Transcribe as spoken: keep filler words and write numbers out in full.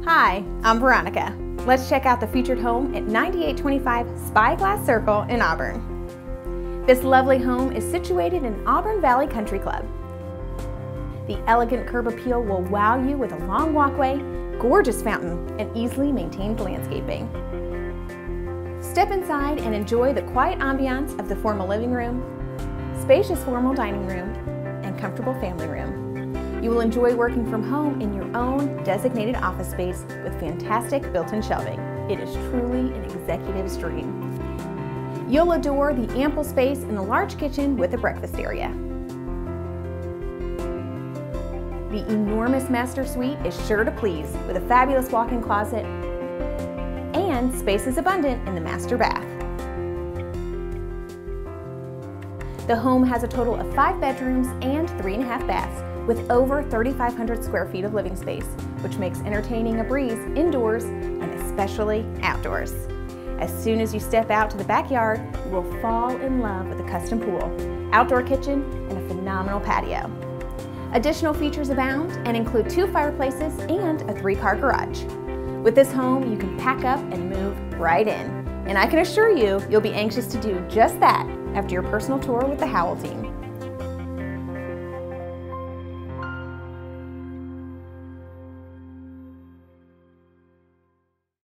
Hi, I'm Veronica. Let's check out the featured home at ninety-eight twenty-five Spyglass Circle in Auburn. This lovely home is situated in Auburn Valley Country Club. The elegant curb appeal will wow you with a long walkway, gorgeous fountain, and easily maintained landscaping. Step inside and enjoy the quiet ambiance of the formal living room, spacious formal dining room, and comfortable family room. You will enjoy working from home in your own designated office space with fantastic built-in shelving. It is truly an executive's dream. You'll adore the ample space in the large kitchen with a breakfast area. The enormous master suite is sure to please with a fabulous walk-in closet, and space is abundant in the master bath. The home has a total of five bedrooms and three and a half baths with over thirty-five hundred square feet of living space, which makes entertaining a breeze indoors and especially outdoors. As soon as you step out to the backyard, you will fall in love with a custom pool, outdoor kitchen, and a phenomenal patio. Additional features abound and include two fireplaces and a three-car garage. With this home, you can pack up and move right in. And I can assure you, you'll be anxious to do just that after your personal tour with the Howell team.